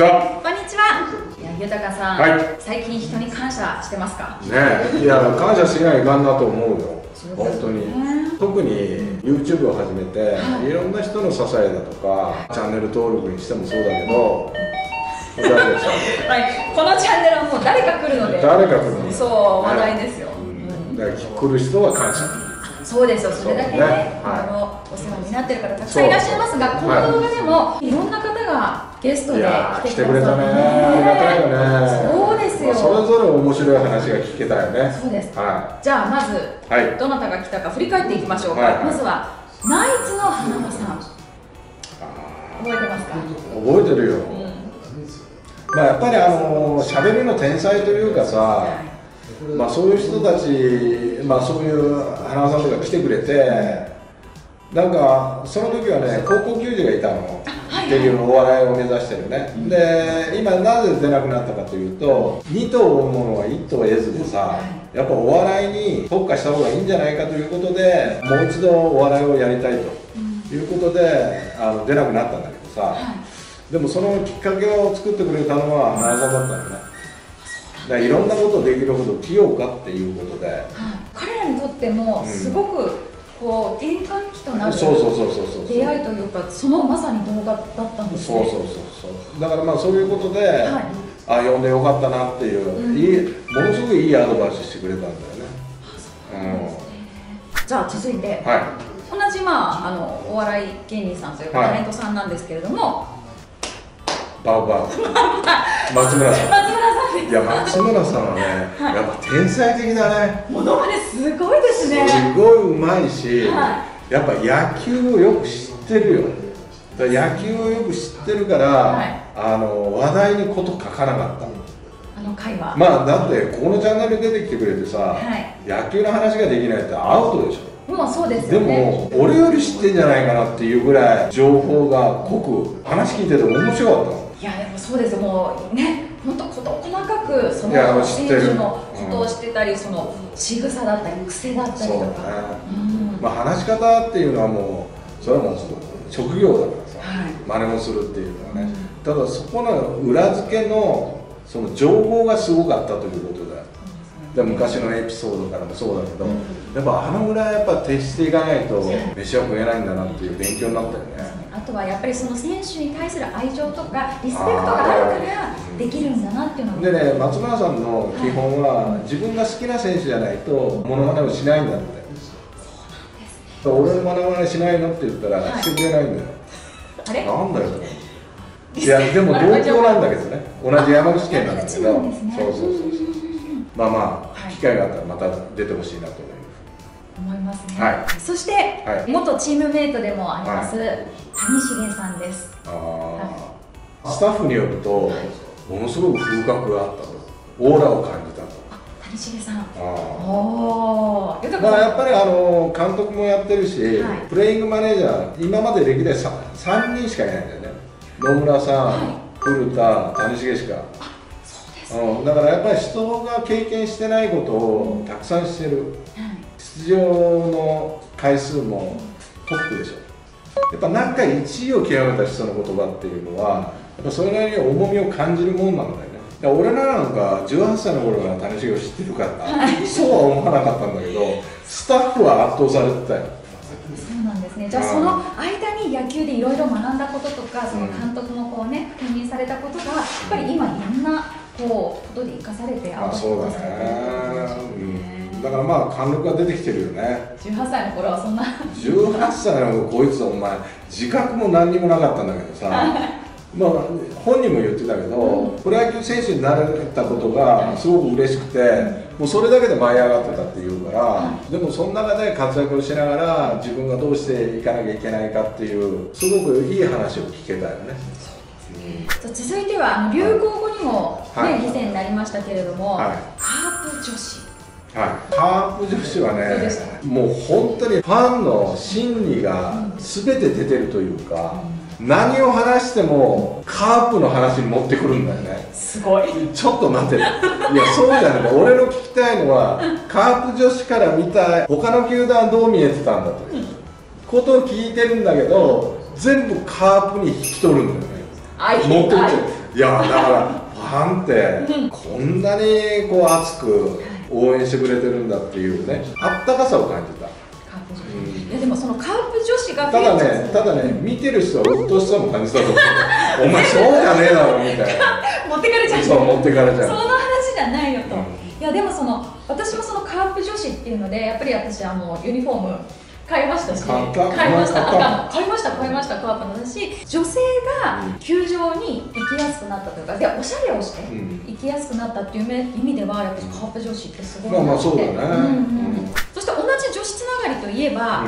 こんにちは。豊さん、はい、最近人に感謝してますか？ね、いや感謝しないかんなと思うよ。本当に特に YouTube を始めて、いろんな人の支えだとかチャンネル登録にしてもそうだけど、このチャンネルはもう誰か来るので、誰か来るので、そう話題ですよ。だから来る人は感謝。そうですよ。それだけね、お世話になってる方たくさんいらっしゃいますが、この動画でもいろんな方がゲストで来てくれたね。ありがたいよね。そうですよ。それぞれ面白い話が聞けたよね。そうです。はい。じゃあまずどなたが来たか振り返っていきましょうか。まずはナイツの花間さん。覚えてますか？覚えてるよ。まあやっぱり喋りの天才というかさ。まあそういう人たち、まあそういう花輪さんとか来てくれて、なんかその時はね、高校球児がいたの、結局お笑いを目指してるね。で、今なぜ出なくなったかというと、2頭追うものは1頭得ずでさ、やっぱお笑いに特化した方がいいんじゃないかということで、もう一度お笑いをやりたいということで、出なくなったんだけどさ、でもそのきっかけを作ってくれたのは花輪さんだったんだね。いろんなことできるほど器用かっていうことで、彼らにとってもすごくこう転換期となる出会いというか、そのまさに動画だったんですね。だからまあそういうことで、ああ呼んでよかったなっていう、ものすごくいいアドバイスしてくれたんだよね。じゃあ続いて、同じお笑い芸人さんというかタレントさんなんですけれども、バウバウ松村さん。いや、松村さんはね、やっぱ天才的だね。ものまねすごいですね。すごいうまいし、やっぱ野球をよく知ってるよ。野球をよく知ってるから、話題にこと書かなかった。あの会話。まあ、だって、ここのチャンネル出てきてくれてさ、野球の話ができないってアウトでしょ。もうそうですよね。でも、俺より知ってんじゃないかなっていうぐらい、情報が濃く、話聞いてて面白かった。いや、やっぱそうですよ、もうね。本当こと細かくその選手のことをしてたり、その仕草だったり癖だったりとか、まあ話し方っていうのはもうそれはもう職業だからさ、真似をするっていうのはね。ただそこの裏付けのその情報がすごかったということだよ。で昔のエピソードからもそうだけど、やっぱあのぐらいやっぱ徹していかないと飯は食えないんだなっていう勉強になったよね。あとはやっぱりその選手に対する愛情とかリスペクトがあるからできるんだなっていうのでね。松村さんの基本は、自分が好きな選手じゃないとモノマネをしないんだって。そうなんですね。俺モノマネしないのって言ったらしてくれないんだよ。あれなんだよ。いやでも同校なんだけどね、同じ山口県なんだけど、そうまあまあ機会があったらまた出てほしいなと思いますね。そして元チームメイトでもあります谷繁さんです。スタッフによるとものすごく風格があったと、オーラを感じたと。谷繁さん、まあやっぱり監督もやってるし、プレイングマネージャー今まで歴代3人しかいないんだよね。野村さん、古田、谷繁しか。だからやっぱり人が経験してないことをたくさんしてる、出場の回数もトップでしょ。やっぱ何か1位を極めた人の言葉っていうのはやっぱそれなりに重みを感じるもんなんだよね。だから俺らなんか18歳の頃から谷繁を知ってるから、そうは思わなかったんだけど、スタッフは圧倒されてたよ。そうなんですね。じゃあその間に野球でいろいろ学んだこととか、その監督もこうね兼任されたことがやっぱり今いろんなことで生かされて、そうだね。だからまあ貫禄が出てきてるよね。18歳の頃はそんな。18歳の頃こいつお前自覚も何にもなかったんだけどさ、まあ本人も言ってたけど、プロ野球選手になれたことがすごく嬉しくて、もうそれだけで舞い上がってたっていうから、でもその中で活躍をしながら自分がどうしていかなきゃいけないかっていうすごくいい話を聞けたよね。続いては流行語にも以前になりましたけれども、カープ女子。カープ女子はね、もう本当にファンの心理がすべて出てるというか、何を話してもカープの話に持ってくるんだよね。すごい。ちょっと待ってる。いやそうじゃない。俺の聞きたいのはカープ女子から見た他の球団どう見えてたんだということを聞いてるんだけど、全部カープに引き取るんだよね。持ってきていやだからファンってこんなにこう熱く応援してくれてるんだっていうね、あったかさを感じた。いやでもそのカープ女子がただね見てる人はうっとしさも感じたと思う。お前そうじゃねえだろみたいな、持ってかれちゃう、そう持ってかれちゃう、その話じゃないよと。いやでもその私もそのカープ女子っていうのでやっぱり私はもうユニフォーム買いましたし、買いましたカープのだし、女性が球場に行きやすくなったというか、でおしゃれをして行きやすくなったっていう意味ではやっぱりカープ女子ってすごいなって。まあまあそうだね。そして同じ女子つながりといえば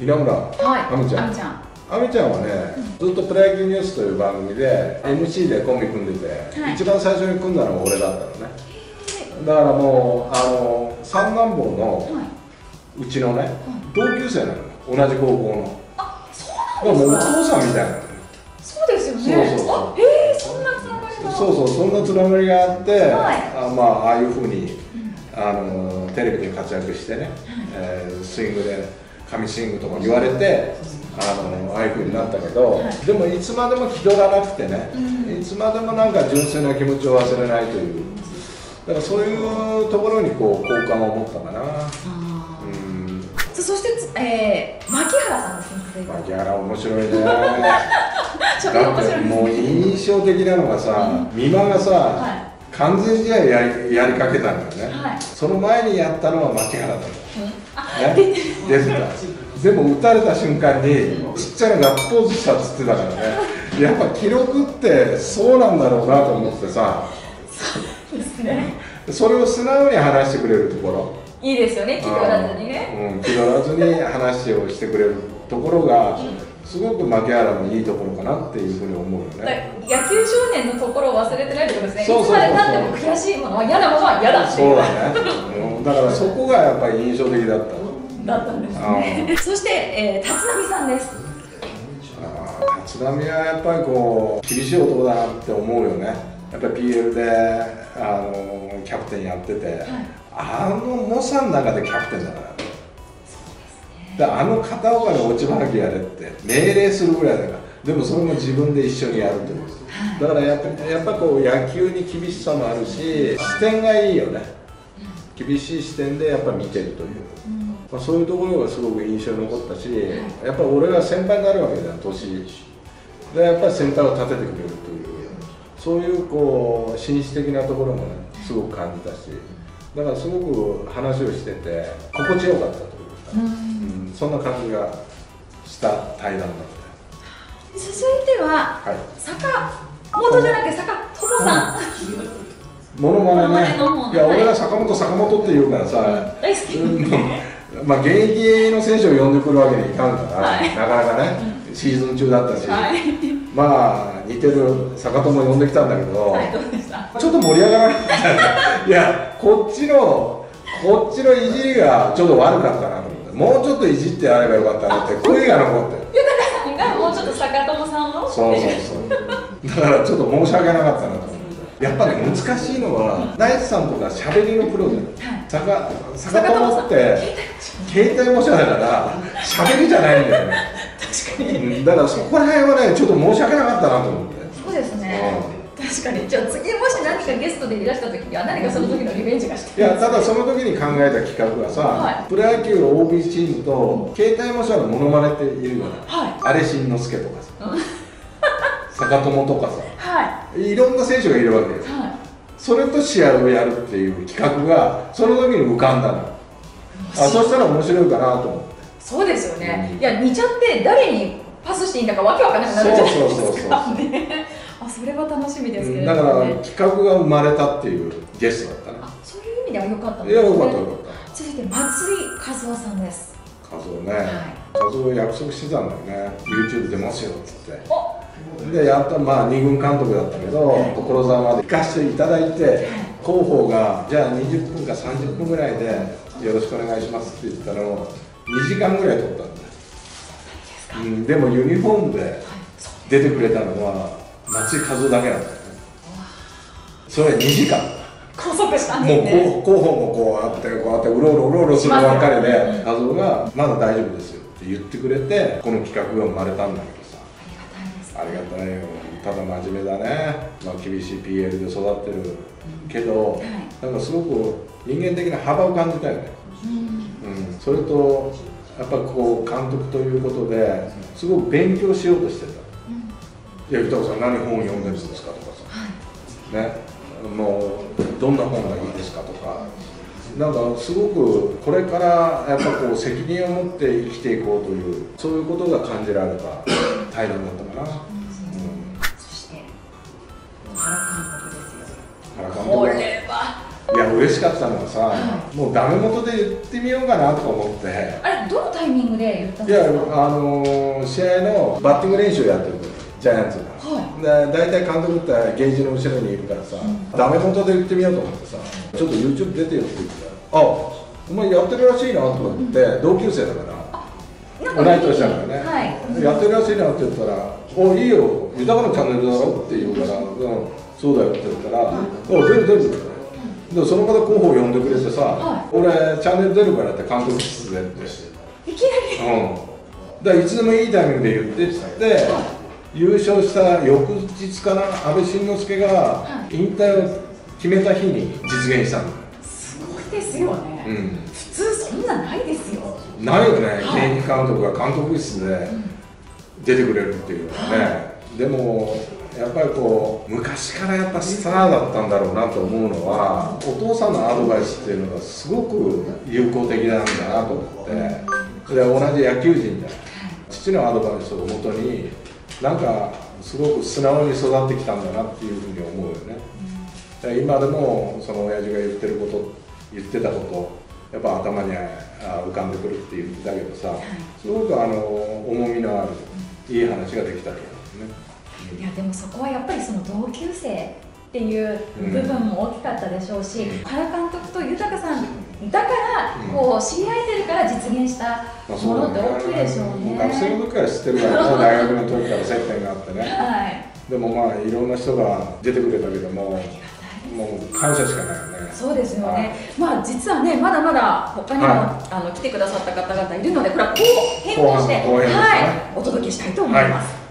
稲村さん、はい、あみちゃんはね、ずっと「プロ野球ニュース」という番組で MC でコンビ組んでて、一番最初に組んだのが俺だったのね。だからもう三男坊のうちのね、同級生なのよ、同じ高校の。あ、そうなんですか。もうお父さんみたいな。そうですよね。あ、へえ、そんなつながりが。そうそう、そんなつながりがあって、まあ、ああいうふうにテレビで活躍してね、スイングで神スイングとか言われて、ああいうふうになったけど、でもいつまでも気取らなくてね、いつまでもなんか純粋な気持ちを忘れないという、だからそういうところにこう好感を持ったかな。そして、牧原さんですね。牧原面白いね。だってもう印象的なのがさ、美馬がさ、完全試合やりかけたんだよね。その前にやったのは牧原だった。ね、ですから。でも打たれた瞬間にちっちゃなガッツポーズしたっつってたからね。やっぱ記録ってそうなんだろうなと思ってさ。そうですね。それを素直に話してくれるところ。いいですよね、気取らずにね、気取らずに話をしてくれるところがすごく牧原のいいところかなっていうふうに思うよね。野球少年の心を忘れてないってことですね。いつまでたっても悔しいものは嫌なものは嫌だっていう。そうだね、だからそこがやっぱり印象的だったんですね。そして立浪さんです。立浪はやっぱりこう厳しい男だなって思うよね。やっぱり PL でキャプテンやってて、猛者の中でキャプテンだから、片岡に落ち葉抜きやれって命令するぐらいだから、でもそれも自分で一緒にやるという、だからやっぱこう野球に厳しさもあるし、視点がいいよね、厳しい視点でやっぱ見てるという、まあ、そういうところがすごく印象に残ったし、やっぱ俺が先輩になるわけだよ、年で、やっぱりセンターを立ててくれるという、そういうこう紳士的なところもね、すごく感じたし。だからすごく話をしてて心地よかったというか、そんな感じがした対談だった。続いては、坂本じゃなくて坂友さん、モノマネね。いや俺が坂本って言うからさ、大好き。まあ現役の選手を呼んでくるわけにいかんから、なかなかねシーズン中だったし、まあ似てる坂友呼んできたんだけど、ちょっと盛り上がらなかった。いや、こっちのいじりがちょっと悪かったなと思って、もうちょっといじってやればよかったなって声が残って、豊さんがもうちょっと坂友さんを、そうだからちょっと申し訳なかったなと思って。やっぱね、難しいのはナイツさんとかしゃべりのプロじゃない、坂友って携帯模写だからしゃべりじゃないんだよね。確かに。だからそこら辺はね、ちょっと申し訳なかったなと思って。そうですね、確かに。じゃあ次もし何かゲストでいらした時には何かその時のリベンジがしたい。いや、ただその時に考えた企画がさ、プロ野球 OB チームと携帯模写のモノマネっているよね、あれしんのすけとかさ、坂友とかさ、いろんな選手がいるわけです、それと試合をやるっていう企画がその時に浮かんだの。そしたら面白いかなと思って。そうですよね、いや似ちゃって誰にパスしていいんだかわけわかんなくなるじゃないですか。それは楽しみですけれども、ね、だから企画が生まれたっていうゲストだったね。あ、そういう意味では良かったんですね。いや、良かった良かった。続いて松井一夫さんです。一夫ね、一夫約束してたんだよね、 YouTube 出ますよっつってで、やっとまあ2軍監督だったけど、所沢まで行かせていただいて、広報がじゃあ20分か30分ぐらいでよろしくお願いしますって言ったのを2時間ぐらい取ったんだよ。でもユニフォームで出てくれたのは松井一夫だけなんだよね。それ2時間拘束したんですね。もう候補もこうあってこうあってうろうろうろうろするばっかりで、一夫が「まだ大丈夫ですよ」って言ってくれて、この企画が生まれたんだけどさ。ありがたいですありがたいよ。ただ真面目だね。まあ、厳しい PL で育ってるけど、なんかすごく人間的な幅を感じたよね。うん、それとやっぱこう監督ということですごく勉強しようとしてた。いや、豊子さん何本読んでるんですかとかさ、ね、もうどんな本がいいですかとか、なんかすごくこれからやっぱこう責任を持って生きていこうという、そういうことが感じられた対談だったかな。そして原監督ですよ。原監督、これはいや嬉しかったのはさ、もうダメ元で言ってみようかなと思って。あれどのタイミングで言ったんですか？いや、試合のバッティング練習をやってる時、ジャイアンツが大体監督ってゲージの後ろにいるからさ、ダメ元で言ってみようと思ってさ、ちょっと YouTube 出てよって言ったら、あ、お前やってるらしいなと思って、同級生だから同い年だからね、やってるらしいなって言ったら、お、いいよ、豊かなチャンネルだろって言うから、そうだよって言ったら、全部出るからね。でその方候補を呼んでくれてさ、はい、俺チャンネル出るからって監督室でっていきなり、うん、だからいつでもいいタイミングで言ってって、優勝した翌日かな、安倍晋之助が引退を決めた日に実現したの。すごいですよね、うん、普通そんなないですよ。ないよね、芸人監督が監督室で出てくれるっていうのはね、でもやっぱりこう昔からやっぱスターだったんだろうなと思うのは、お父さんのアドバイスっていうのがすごく有効的なんだなと思って、で同じ野球人で父のアドバイスをもとに、なんかすごく素直に育ってきたんだなっていうふうに思うよね。今でもその親父が言ってること、言ってたことやっぱ頭に浮かんでくるっていうんだけどさ、すごく重みのあるいい話ができたと思うんですね。いやでもそこはやっぱりその同級生っていう部分も大きかったでしょうし、原監督と豊さんだからこう知り合えてるから実現したものって大きいでしょうね。学生の時から知ってるからね、大学の時から接点があってね、でもまあいろんな人が出てくれたけども、もう感謝しかないよね。そうですよね。まあ実はね、まだまだ他にも来てくださった方々いるので、これは後編としてお届けしたいと思います。